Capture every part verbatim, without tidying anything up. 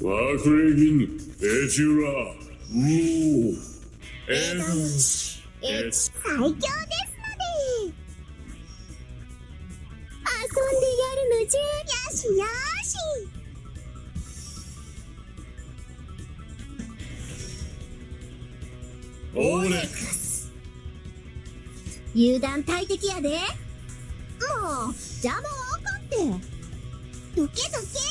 Lakrigan, Ejira, Rule, Evans, it's Saikyo desu made! Asonde yaru no juu, yoshi yoshi! Orex! Yudan taiteki ya de? Mou, jamo okotte! Doke doke!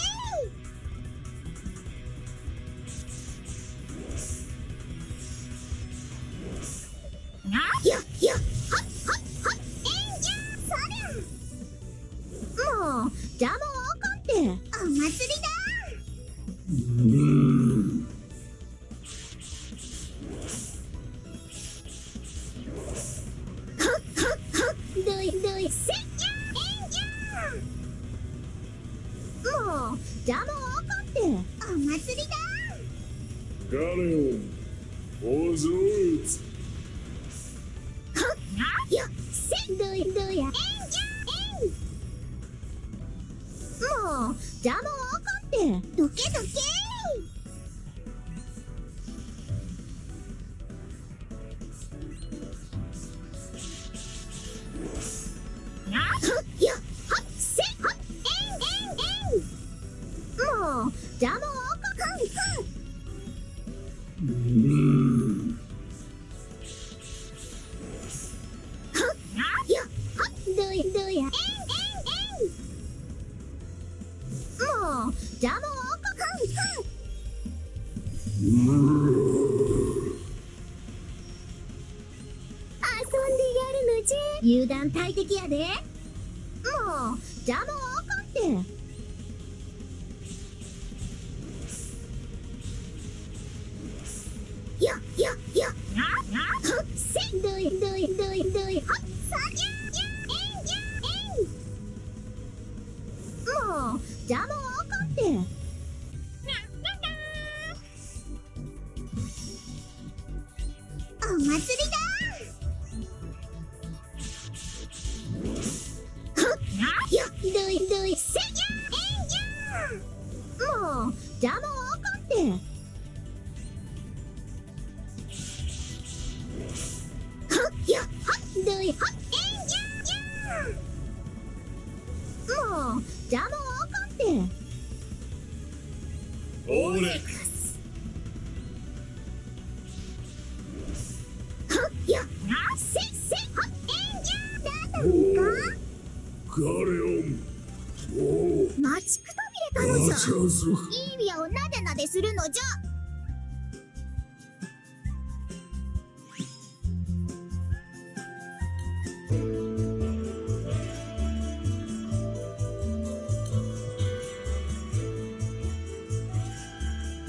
Yo, yo, hop, hop, hop, and yeah, sorry. Oh, double conte. Oh, matsuri da. Hop, hop, hop, do it, do it, sit yeah, and yeah. Oh, double conte. Oh, matsuri da. Got it. All's right. Yo, sit, do it, do it, and yeah, and. Mou, jamo okotte, doke doke. Hop, yo, hop, sit, hop, and and and. Mou, jamo okotte.油断大敵やで。もう、邪魔を怒って。よ、よ、よ。ほっ、せ、どい、どい、どい、どい、ほっ、さじゃ、じゃ、えん、じゃ、えん。もう、邪魔を怒って。 指輪をなでなでするのじゃ。 Thank you.